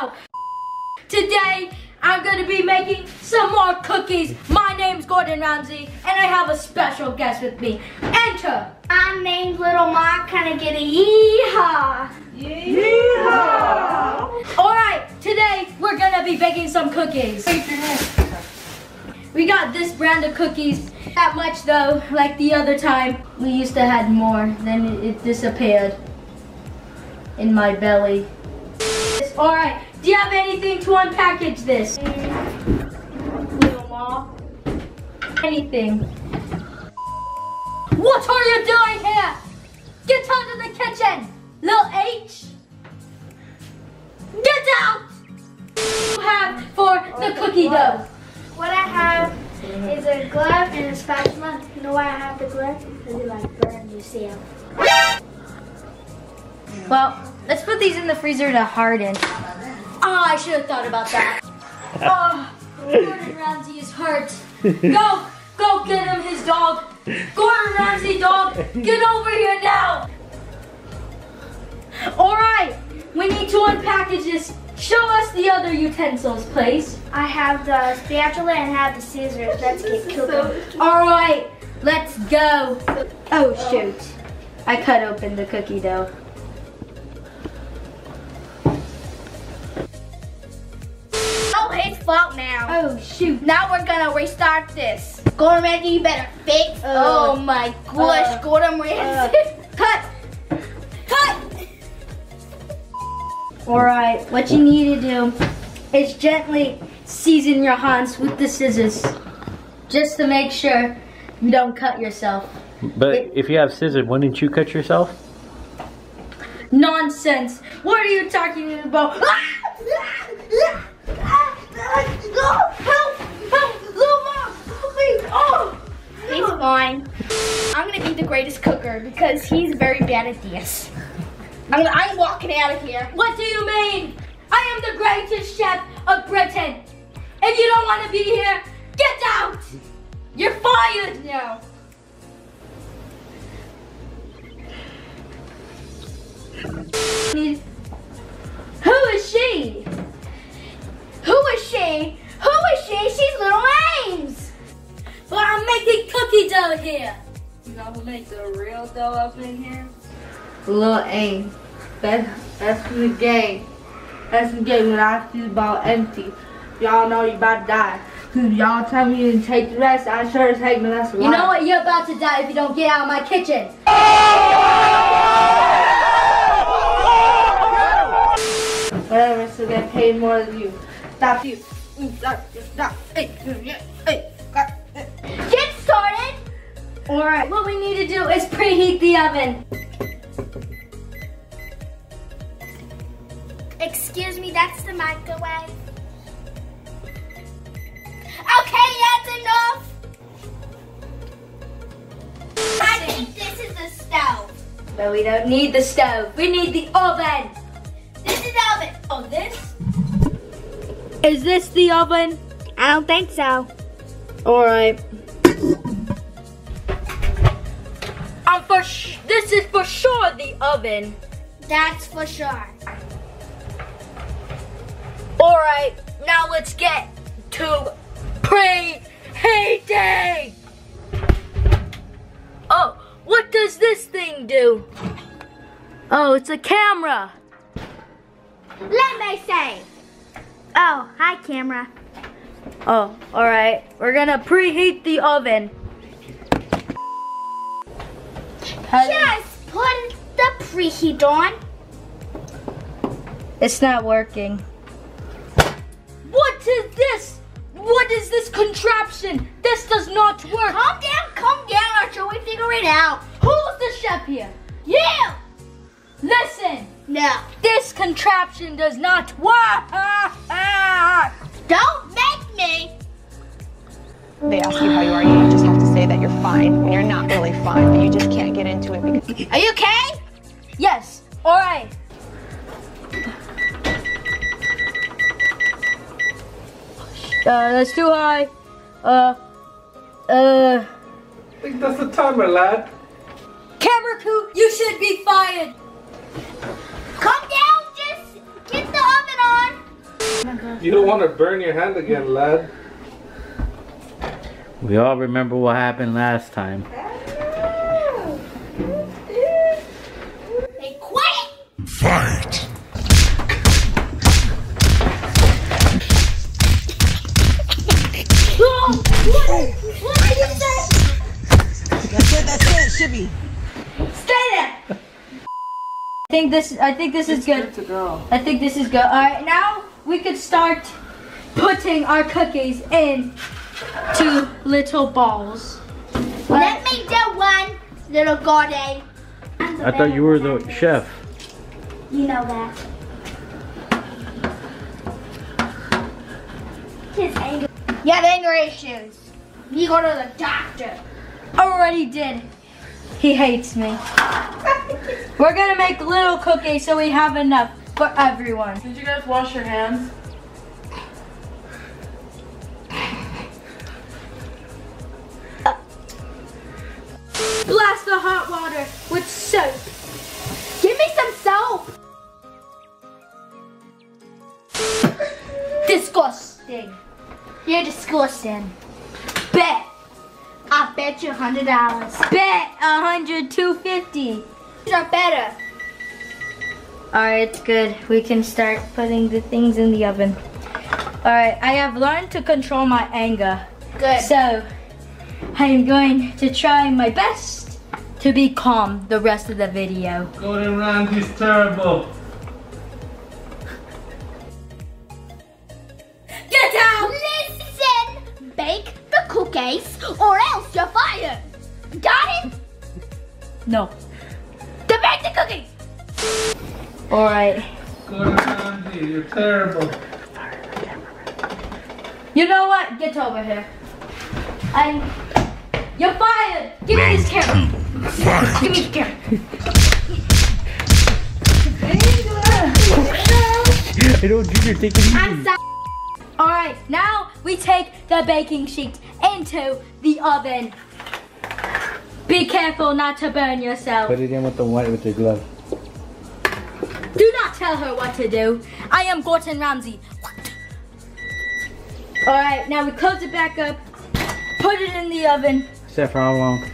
video. Today, I'm gonna be making some more cookies. My name's Gordon Ramsay, and I have a special guest with me. Enter! I'm named Lil Ma, kinda get a yeehaw. Yeehaw! Alright, today we're gonna be baking some cookies. We got this brand of cookies. Not much though, like the other time. We used to have more, then it disappeared in my belly. Alright, do you have anything to unpackage this? Lil Ma? Anything. What are you doing here? Get out of the kitchen, Lil H! Get out! What do you have for the cookie dough? What I have is a glove and a spatula. You know why I have the glove? Because you like burn yourself. Well, let's put these in the freezer to harden. Oh, I should have thought about that. Oh, Gordon Ramsay is hurt. Go get him his dog. Gordon Ramsay dog, get over here now. All right, we need to unpackage this. Show us the other utensils, please. I have the spatula and I have the scissors. Let's get cooking. All right, let's go. Oh shoot, I cut open the cookie dough. Fault now. Oh shoot. Now we're gonna restart this. Gordon Ramsay, you better fix. Oh my gosh, Gordon Ramsay. Cut! Cut! Alright, what you need to do is gently season your hands with the scissors. Just to make sure you don't cut yourself. But if you have scissors, wouldn't you cut yourself? Nonsense. What are you talking about? Help! Help! Lil Ma! Please! Oh! He's fine. I'm gonna be the greatest cooker because he's very bad at this. I'm walking out of here. What do you mean? I am the greatest chef of Britain. If you don't want to be here, get out! You're fired now. Who is she? Who is she? She's Lil Ames. But I'm making cookie dough here. You know who makes a real dough up in here? Lil Ames. That's from the game. That's from the game when I feel about empty. Y'all know you about to die. Cause y'all tell me you didn't take the rest. I sure take the rest. You know what? You're about to die if you don't get out of my kitchen. Whatever, so get paid more than you. Stop you. Stop. Get started! Alright, what we need to do is preheat the oven. Excuse me, that's the microwave. Okay, that's enough! I think this is the stove. But we don't need the stove, we need the oven. This is the oven. Oh, this? Is this the oven? I don't think so. Alright. This is for sure the oven. That's for sure. Alright, now let's get to preheating. Oh, what does this thing do? Oh, it's a camera. Let me see. Oh, hi camera. Oh, alright. We're gonna preheat the oven. Just put the preheat on. It's not working. What is this? What is this contraption? This does not work. Calm down, Archer. We figure it out. Who's the chef here? You! Listen. No. This contraption does not work. Don't make me. They ask you how you are. You just have to say that you're fine when you're not really fine. But you just can't get into it because. Are you okay? Yes. All right. That's too high. I think that's the timer, lad. Camera crew, you should be fired. Come down, just get the oven on. my gosh. You don't want to burn your hand again, lad. We all remember what happened last time. Hey, quiet! Fight! Oh, what did you say? That's it, Shibby. Stay there! I think this is good. It's good to go. I think this is good. Alright, now we could start putting our cookies in two little balls. Let me do one, little Gordon. I thought you were the chef. You know that. He's angry. You have anger issues. You go to the doctor. Already did. He hates me. We're gonna make little cookies so we have enough for everyone. Did you guys wash your hands? Blast the hot water with soap. Give me some soap. Disgusting. You're disgusting. Bet. I bet you $100. Bet $100, $250. These are better. Alright, it's good. We can start putting the things in the oven. Alright, I have learned to control my anger. Good. So, I am going to try my best to be calm the rest of the video. Gordon Ramsay's terrible. Get out! Listen! Bake the cookies or else you're fired. Got it? No. To bake the cookies! Alright. Gordon Ramsay, you're terrible. You know what? Get over here. You're fired! Give me this carrot! Give me the carrot! I don't do your taking easy. Alright, now we take the baking sheet into the oven. Be careful not to burn yourself. Put it in with the white with your glove. Do not tell her what to do. I am Gordon Ramsay. Alright, now we close it back up. Put it in the oven. Except for how long?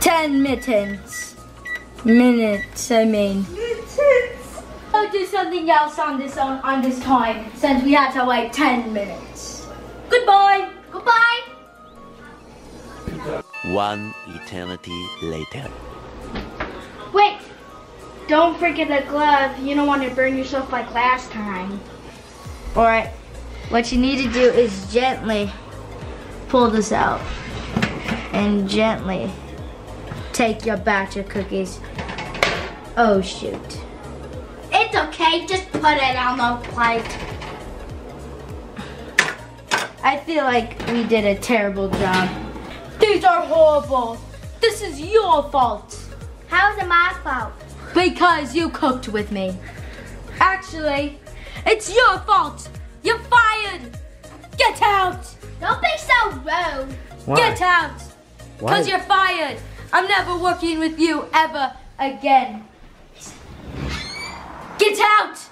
10 minutes. Minutes, I mean. Minutes. I'll do something else on this time since we had to wait 10 minutes. Goodbye. Goodbye. 1 eternity later. Wait. Don't forget the glove. You don't want to burn yourself like last time. All right. What you need to do is gently pull this out and gently take your batch of cookies. Oh shoot. It's okay, just put it on the plate. I feel like we did a terrible job. These are horrible. This is your fault. How is it my fault? Because you cooked with me. Actually, it's your fault. You're fired. Get out. Don't be so rude. Why? Get out. Because you're fired. I'm never working with you ever again. Get out.